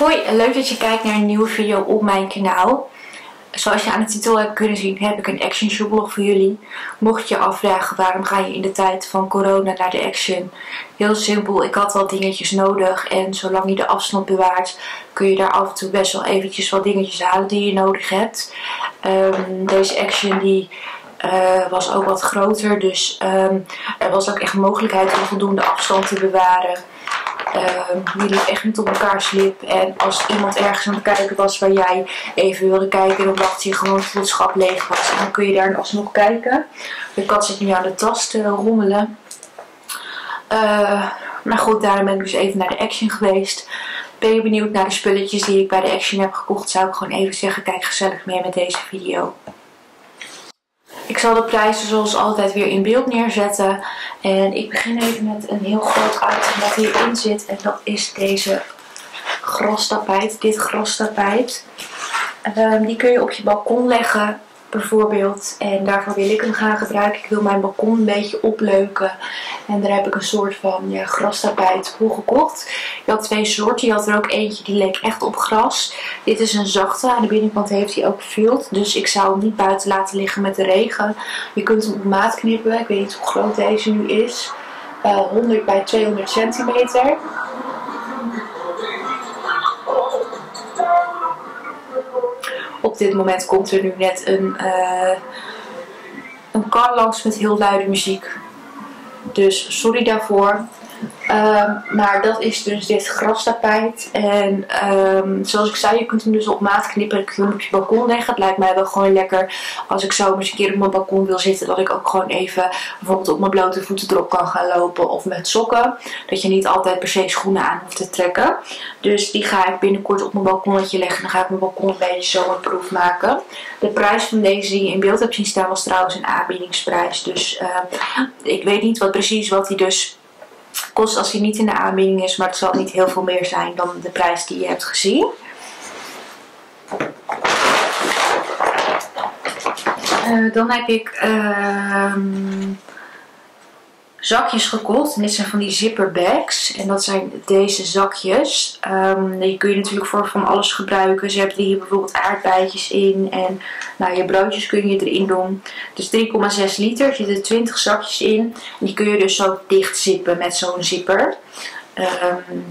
Hoi, leuk dat je kijkt naar een nieuwe video op mijn kanaal. Zoals je aan de titel hebt kunnen zien, heb ik een Action shoplog voor jullie. Mocht je afvragen waarom ga je in de tijd van corona naar de Action? Heel simpel, ik had wel dingetjes nodig en zolang je de afstand bewaart kun je daar af en toe best wel eventjes wat dingetjes halen die je nodig hebt. Deze Action die was ook wat groter, dus er was ook echt mogelijkheid om voldoende afstand te bewaren. Die liep echt niet op elkaar slip. En als iemand ergens aan het kijken was waar jij even wilde kijken, dan dacht hij gewoon dat het schap leeg was. En dan kun je daar alsnog kijken. De kat zit nu aan de tas te rommelen. Maar goed, daarom ben ik dus even naar de Action geweest. Ben je benieuwd naar de spulletjes die ik bij de Action heb gekocht? Zou ik gewoon even zeggen, kijk gezellig mee met deze video. Ik zal de prijzen zoals altijd weer in beeld neerzetten. En ik begin even met een heel groot item wat hierin zit. En dat is deze grastapijt. Dit grastapijt. Die kun je op je balkon leggen bijvoorbeeld. En daarvoor wil ik hem gaan gebruiken. Ik wil mijn balkon een beetje opleuken. En daar heb ik een soort van grastapijt voor gekocht. Je had twee soorten. Je had er ook eentje die leek echt op gras. Dit is een zachte. Aan de binnenkant heeft hij ook vilt. Dus ik zou hem niet buiten laten liggen met de regen. Je kunt hem op maat knippen. Ik weet niet hoe groot deze nu is. 100 bij 200 centimeter. Op dit moment komt er nu net een kar langs met heel luide muziek. Dus sorry daarvoor. Maar dat is dus dit grastapijt. En zoals ik zei, je kunt hem dus op maat knippen. En kun je hem op je balkon leggen. Het lijkt mij wel gewoon lekker als ik zo eens een keer op mijn balkon wil zitten. Dat ik ook gewoon even bijvoorbeeld op mijn blote voeten erop kan gaan lopen. Of met sokken. Dat je niet altijd per se schoenen aan hoeft te trekken. Dus die ga ik binnenkort op mijn balkonnetje leggen. Dan ga ik mijn balkon een beetje zomerproof maken. De prijs van deze die je in beeld hebt zien staan was trouwens een aanbiedingsprijs. Dus ik weet niet precies wat die dus kost als hij niet in de aanbieding is, maar het zal niet heel veel meer zijn dan de prijs die je hebt gezien. Dan heb ik zakjes gekocht. En dit zijn van die zipperbags. En dat zijn deze zakjes. Die kun je natuurlijk voor van alles gebruiken. Ze hebben hier bijvoorbeeld aardbeidjes in. En nou, je broodjes kun je erin doen. Dus 3,6 liter. Zitten 20 zakjes in. En die kun je dus zo dicht zippen met zo'n zipper.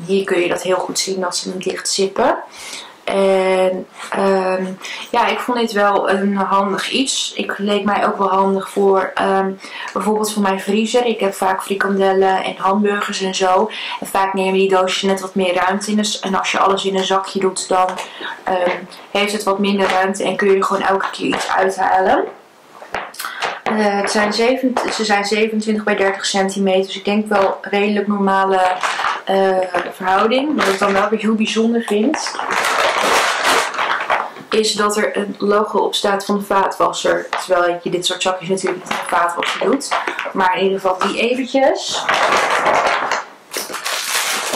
Hier kun je dat heel goed zien dat ze hem dicht zippen. En ja, ik vond dit wel een handig iets. Ik leek mij ook wel handig voor bijvoorbeeld voor mijn vriezer. Ik heb vaak frikandellen en hamburgers en zo. En vaak nemen die doosjes net wat meer ruimte in. Dus, en als je alles in een zakje doet, dan heeft het wat minder ruimte. En kun je er gewoon elke keer iets uithalen. Ze zijn 27 bij 30 centimeter. Dus ik denk wel redelijk normale verhouding. Wat ik dan wel weer heel bijzonder vind, is dat er een logo op staat van de vaatwasser. Terwijl je dit soort zakjes natuurlijk niet in de vaatwasser doet. Maar in ieder geval die eventjes.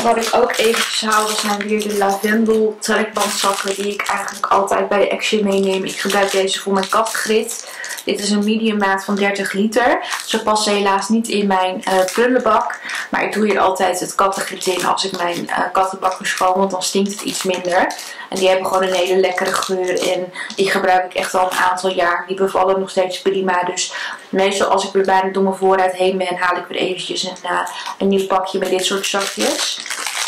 Wat ik ook eventjes haal zijn weer de lavendel trekbandzakken die ik eigenlijk altijd bij de Action meeneem. Ik gebruik deze voor mijn katgrit. Dit is een medium maat van 30 liter. Ze passen helaas niet in mijn prullenbak. Maar ik doe hier altijd het kattengrit in als ik mijn kattenbak verschoon. Want dan stinkt het iets minder. En die hebben gewoon een hele lekkere geur. En die gebruik ik echt al een aantal jaar. Die bevallen nog steeds prima. Dus meestal als ik weer bijna door mijn voorraad heen ben, haal ik weer eventjes een nieuw pakje met dit soort zakjes.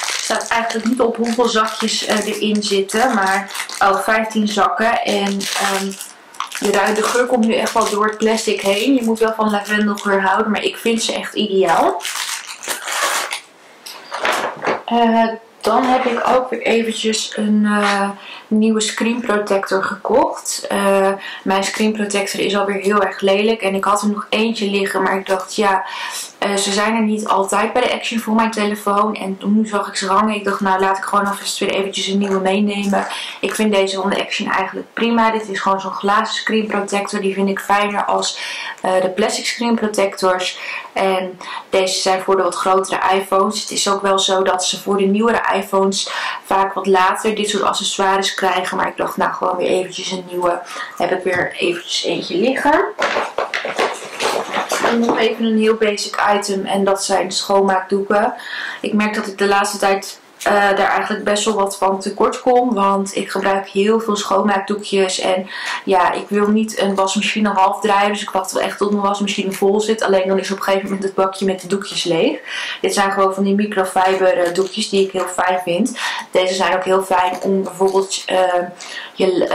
Het staat eigenlijk niet op hoeveel zakjes erin zitten. Maar oh, 15 zakken. En de geur komt nu echt wel door het plastic heen. Je moet wel van lavendelgeur houden, maar ik vind ze echt ideaal. Dan heb ik ook weer eventjes een nieuwe screen protector gekocht. Mijn screen protector is alweer heel erg lelijk. En ik had er nog eentje liggen, maar ik dacht ja, ze zijn er niet altijd bij de Action voor mijn telefoon. En nu zag ik ze hangen. Ik dacht nou, laat ik gewoon alvast weer eventjes een nieuwe meenemen. Ik vind deze van de Action eigenlijk prima. Dit is gewoon zo'n glazen screen protector. Die vind ik fijner als de plastic screen protectors. En deze zijn voor de wat grotere iPhones. Het is ook wel zo dat ze voor de nieuwere iPhones vaak wat later dit soort accessoires krijgen. Maar ik dacht nou, gewoon weer eventjes een nieuwe. Heb ik weer eventjes eentje liggen. En nog even een heel basic item en dat zijn schoonmaakdoeken. Ik merk dat ik de laatste tijd daar eigenlijk best wel wat van tekort kom. Want ik gebruik heel veel schoonmaakdoekjes. En ja, ik wil niet een wasmachine half draaien. Dus ik wacht wel echt tot mijn wasmachine vol zit. Alleen dan is op een gegeven moment het bakje met de doekjes leeg. Dit zijn gewoon van die microfiber doekjes die ik heel fijn vind. Deze zijn ook heel fijn om bijvoorbeeld je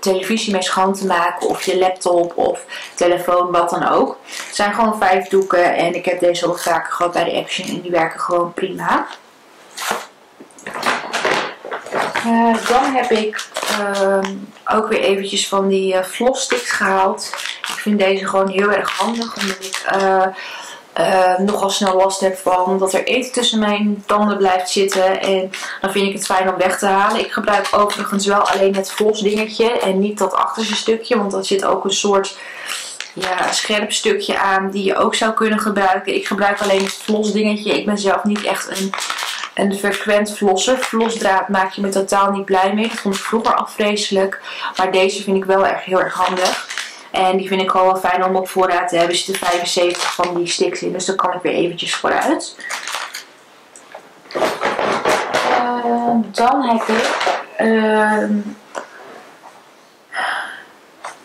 televisie mee schoon te maken. Of je laptop of telefoon, wat dan ook. Het zijn gewoon 5 doeken. En ik heb deze al vaker gehad bij de Action. En die werken gewoon prima. Dan heb ik ook weer eventjes van die flosssticks gehaald. Ik vind deze gewoon heel erg handig. Omdat ik nogal snel last heb van dat er eten tussen mijn tanden blijft zitten. En dan vind ik het fijn om weg te halen. Ik gebruik overigens wel alleen het floss dingetje. En niet dat achterste stukje. Want dat zit ook een soort... ja, scherp stukje aan die je ook zou kunnen gebruiken. Ik gebruik alleen het floss dingetje. Ik ben zelf niet echt een frequent flosser. Flossdraad maak je me totaal niet blij mee. Dat vond ik vroeger al vreselijk. Maar deze vind ik wel echt heel erg handig. En die vind ik gewoon wel fijn om op voorraad te hebben. Er zitten 75 van die sticks in. Dus daar kan ik weer eventjes vooruit. Dan heb ik...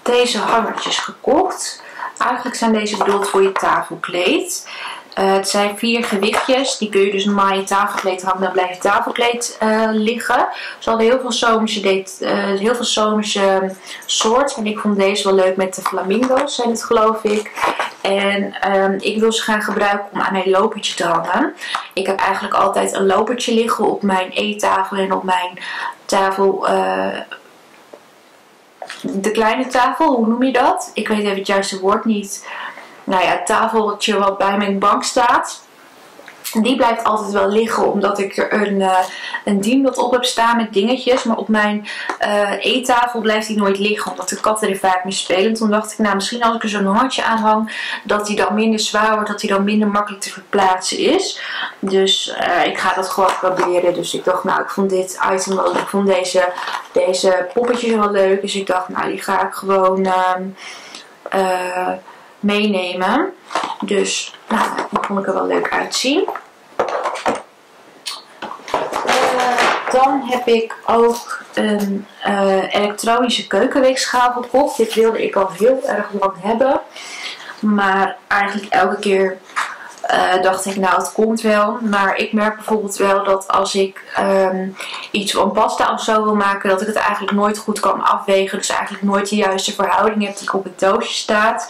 deze hangertjes gekocht. Eigenlijk zijn deze bedoeld voor je tafelkleed. Het zijn 4 gewichtjes. Die kun je dus normaal je tafelkleed hangen. Dan blijft je tafelkleed liggen. Ze hadden heel veel zomerse, soort. En ik vond deze wel leuk met de flamingo's, zijn het geloof ik. En ik wil ze gaan gebruiken om aan mijn lopertje te hangen. Ik heb eigenlijk altijd een lopertje liggen op mijn eettafel en op mijn tafel... de kleine tafel, hoe noem je dat? Ik weet even het juiste woord niet. Nou ja, het tafeltje wat bij mijn bank staat. Die blijft altijd wel liggen omdat ik er een dienblad op heb staan met dingetjes. Maar op mijn eettafel blijft die nooit liggen omdat de katten er vaak mee spelen. Toen dacht ik, nou misschien als ik er zo'n hangertje aan hang, dat die dan minder zwaar wordt, dat die dan minder makkelijk te verplaatsen is. Dus ik ga dat gewoon proberen. Dus ik dacht, nou ik vond dit item wel leuk. Ik vond deze poppetjes wel leuk. Dus ik dacht, nou die ga ik gewoon meenemen. Dus nou, dat vond ik er wel leuk uitzien. Dan heb ik ook een elektronische keukenweegschaal gekocht. Dit wilde ik al heel erg lang hebben. Maar eigenlijk elke keer dacht ik, nou het komt wel. Maar ik merk bijvoorbeeld wel dat als ik iets van pasta of zo wil maken, dat ik het eigenlijk nooit goed kan afwegen. Dus eigenlijk nooit de juiste verhouding heb die op het doosje staat.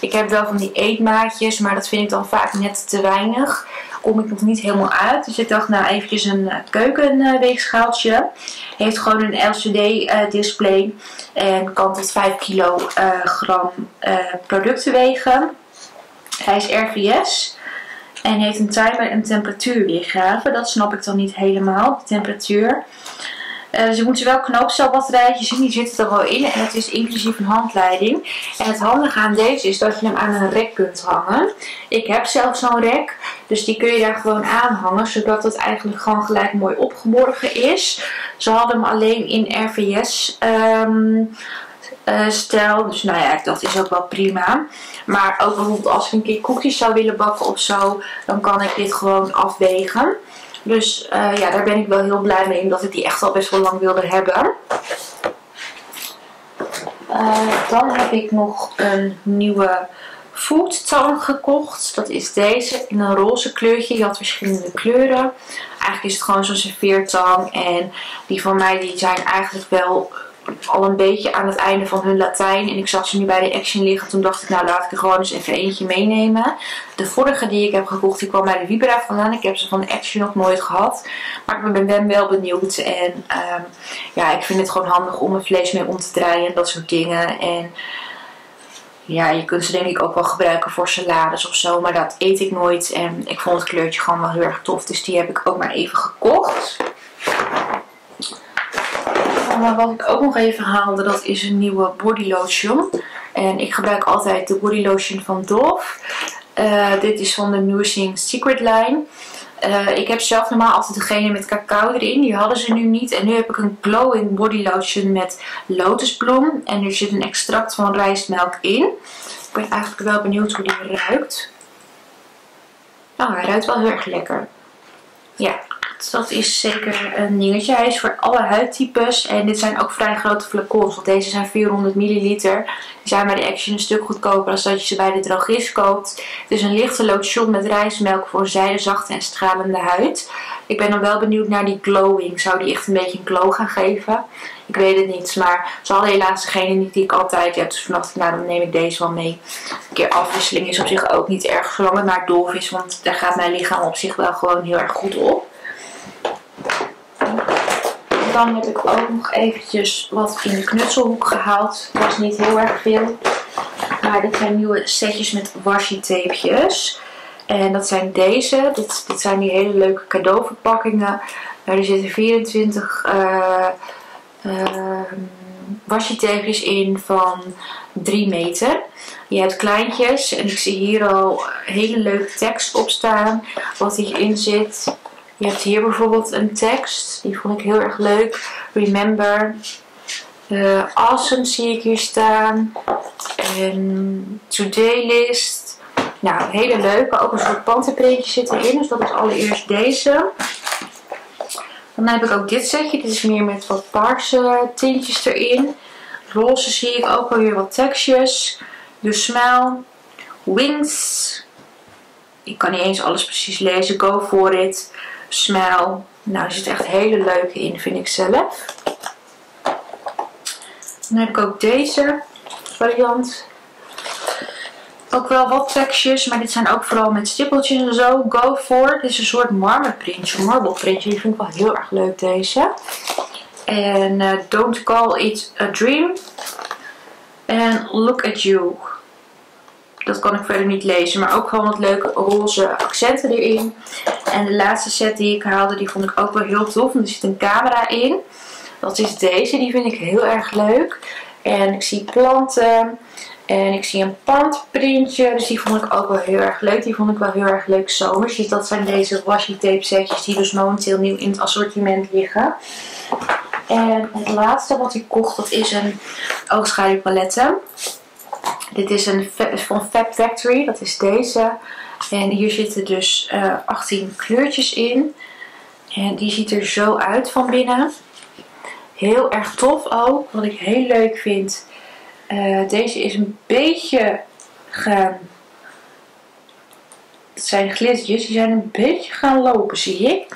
Ik heb wel van die eetmaatjes, maar dat vind ik dan vaak net te weinig. Kom ik nog niet helemaal uit. Dus ik dacht nou eventjes een keukenweegschaaltje. Heeft gewoon een LCD display. En kan tot 5 kilogram producten wegen. Hij is RVS. En heeft een timer en temperatuurweergave. Dat snap ik dan niet helemaal. De temperatuur. Ze moeten wel knoopcelbatterijtjes zien. Die zitten er wel in. En dat is inclusief een handleiding. En het handige aan deze is dat je hem aan een rek kunt hangen. Ik heb zelf zo'n rek. Dus die kun je daar gewoon aan hangen. Zodat het eigenlijk gewoon gelijk mooi opgeborgen is. Ze hadden hem alleen in RVS stijl. Dus nou ja, ik dacht is ook wel prima. Maar ook bijvoorbeeld als ik een keer koekjes zou willen bakken of zo, dan kan ik dit gewoon afwegen. Dus ja, daar ben ik wel heel blij mee, omdat ik die echt al best wel lang wilde hebben. Dan heb ik nog een nieuwe foodtang gekocht. Dat is deze in een roze kleurtje. Die had verschillende kleuren. Eigenlijk is het gewoon zo'n serveertang. En die van mij die zijn eigenlijk wel... al een beetje aan het einde van hun Latijn. En ik zag ze nu bij de Action liggen. Toen dacht ik, nou laat ik er gewoon eens even eentje meenemen. De vorige die ik heb gekocht, die kwam bij de Wibra vandaan. Ik heb ze van de Action nog nooit gehad. Maar ik ben wel benieuwd. En ja, ik vind het gewoon handig om mijn vlees mee om te draaien. En dat soort dingen. En ja, je kunt ze denk ik ook wel gebruiken voor salades of zo. Maar dat eet ik nooit. En ik vond het kleurtje gewoon wel heel erg tof. Dus die heb ik ook maar even gekocht. Maar wat ik ook nog even haalde, dat is een nieuwe body lotion. En ik gebruik altijd de body lotion van Dove. Dit is van de Nourishing Secret line. Ik heb zelf normaal altijd degene met cacao erin. Die hadden ze nu niet. En nu heb ik een glowing body lotion met lotusbloem. En er zit een extract van rijstmelk in. Ik ben eigenlijk wel benieuwd hoe die ruikt. Nou, hij ruikt wel heel erg lekker. Ja, echt. Dat is zeker een dingetje. Hij is voor alle huidtypes. En dit zijn ook vrij grote flacons. Want deze zijn 400 milliliter. Die zijn bij de Action een stuk goedkoper dan dat je ze bij de drogist koopt. Het is een lichte lotion met rijstmelk voor zijdezachte en stralende huid. Ik ben dan wel benieuwd naar die glowing. Zou die echt een beetje een glow gaan geven? Ik weet het niet. Maar ze hadden helaas degene niet die ik altijd heb. Dus vannacht, nou, dan neem ik deze wel mee. Een keer afwisseling is op zich ook niet erg. Zolang het maar Dove is. Want daar gaat mijn lichaam op zich wel gewoon heel erg goed op. Dan heb ik ook nog eventjes wat in de knutselhoek gehaald. Het was niet heel erg veel. Maar dit zijn nieuwe setjes met washi-tapejes. En dat zijn deze. Dit zijn die hele leuke cadeauverpakkingen. Er zitten 24 washi-tapejes in van 3 meter. Je hebt kleintjes. En ik zie hier al hele leuke tekst op staan. Wat hierin zit. Je hebt hier bijvoorbeeld een tekst. Die vond ik heel erg leuk. Remember. Awesome zie ik hier staan. En today list. Nou, hele leuke. Ook een soort pantenprintje zit erin. Dus dat is allereerst deze. Dan heb ik ook dit setje. Dit is meer met wat paarse tintjes erin. Roze zie ik ook alweer wat tekstjes. The Smell. Wings. Ik kan niet eens alles precies lezen. Go for it. Smell. Nou, er zit echt hele leuke in, vind ik zelf. Dan heb ik ook deze variant. Ook wel wat tekstjes, maar dit zijn ook vooral met stippeltjes en zo. Go for it. Dit is een soort marmerprintje, marble printje. Die vind ik wel heel erg leuk, deze. En don't call it a dream. En look at you. Dat kan ik verder niet lezen. Maar ook gewoon wat leuke roze accenten erin. En de laatste set die ik haalde, die vond ik ook wel heel tof. Want er zit een camera in. Dat is deze. Die vind ik heel erg leuk. En ik zie planten. En ik zie een pandprintje. Dus die vond ik ook wel heel erg leuk. Die vond ik wel heel erg leuk zomers. Dus dat zijn deze washi-tape setjes die dus momenteel nieuw in het assortiment liggen. En het laatste wat ik kocht, dat is een oogschaduwpalette. Dit is van Fab Factory, dat is deze. En hier zitten dus 18 kleurtjes in. En die ziet er zo uit van binnen. Heel erg tof ook, wat ik heel leuk vind. Deze is een beetje gaan... Het zijn glittertjes, die zijn een beetje gaan lopen, zie ik.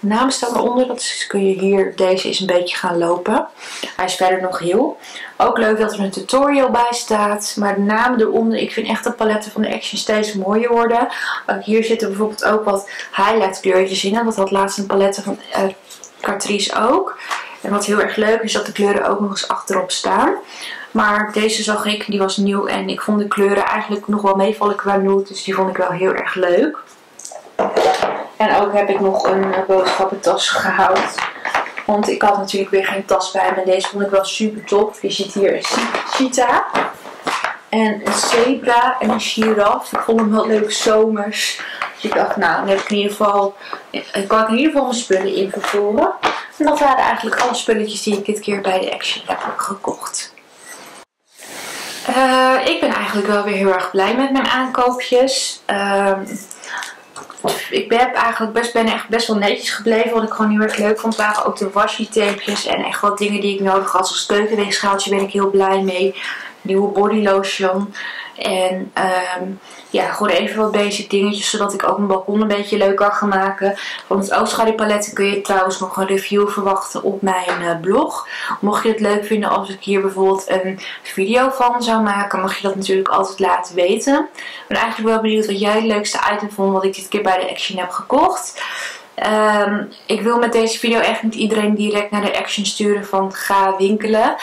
De naam staat eronder, dat is, kun je hier, deze is een beetje gaan lopen. Hij is verder nog heel. Ook leuk dat er een tutorial bij staat. Maar de naam eronder, ik vind echt de paletten van de Action steeds mooier worden. Hier zitten bijvoorbeeld ook wat highlight kleurtjes in. En dat had laatst een palette van Catrice ook. En wat heel erg leuk is dat de kleuren ook nog eens achterop staan. Maar deze zag ik, die was nieuw en ik vond de kleuren eigenlijk nog wel meevallen qua nude. Dus die vond ik wel heel erg leuk. En ook heb ik nog een boodschappentas gehaald. Want ik had natuurlijk weer geen tas bij me. Deze vond ik wel super top. Je ziet hier een cheetah. En een zebra en een giraf. Ik vond hem wel leuk zomers. Dus ik dacht, nou, dan heb ik in ieder geval, kan ik in ieder geval mijn spullen in vervoeren. En dat waren eigenlijk alle spulletjes die ik dit keer bij de Action heb gekocht. Ik ben eigenlijk wel weer heel erg blij met mijn aankoopjes. Ik ben eigenlijk echt best wel netjes gebleven. Wat ik gewoon heel erg leuk vond waren ook de washi-tapejes. En echt wat dingen die ik nodig had. Zoals keukenweegschaaltje ben ik heel blij mee. Nieuwe body lotion. En ja, gewoon even wat basic dingetjes. Zodat ik ook mijn balkon een beetje leuk kan gaan maken. Van het oogschaduwpaletten kun je trouwens nog een review verwachten op mijn blog. Mocht je het leuk vinden als ik hier bijvoorbeeld een video van zou maken. Mag je dat natuurlijk altijd laten weten. Ik ben eigenlijk wel benieuwd wat jij het leukste item vond. Wat ik dit keer bij de Action heb gekocht. Ik wil met deze video echt niet iedereen direct naar de Action sturen van ga winkelen.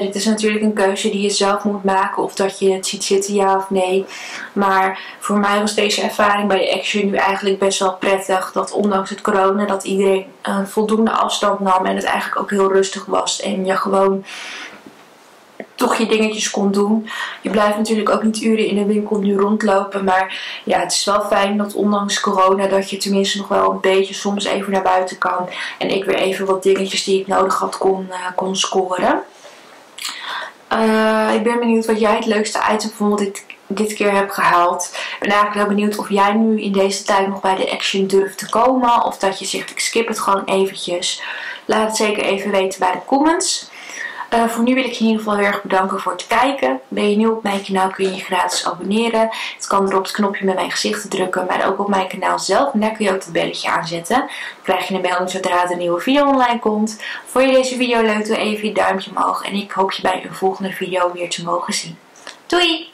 Dit is natuurlijk een keuze die je zelf moet maken of dat je het ziet zitten ja of nee. Maar voor mij was deze ervaring bij de Action nu eigenlijk best wel prettig. Dat ondanks het corona dat iedereen een voldoende afstand nam en het eigenlijk ook heel rustig was. En je gewoon toch je dingetjes kon doen. Je blijft natuurlijk ook niet uren in de winkel nu rondlopen. Maar ja, het is wel fijn dat ondanks corona dat je tenminste nog wel een beetje soms even naar buiten kan. En ik weer even wat dingetjes die ik nodig had kon scoren. Ik ben benieuwd wat jij het leukste item vond. dit keer heb gehaald. Ik ben eigenlijk heel benieuwd of jij nu in deze tijd nog bij de Action durft te komen. Of dat je zegt, ik skip het gewoon eventjes. Laat het zeker even weten bij de comments. Voor nu wil ik je in ieder geval heel erg bedanken voor het kijken. Ben je nieuw op mijn kanaal, kun je je gratis abonneren. Het kan door op het knopje met mijn gezicht te drukken, maar ook op mijn kanaal zelf. En daar kun je ook het belletje aanzetten. Dan krijg je een melding zodra er een nieuwe video online komt. Vond je deze video leuk, doe even je duimpje omhoog. En ik hoop je bij een volgende video weer te mogen zien. Doei!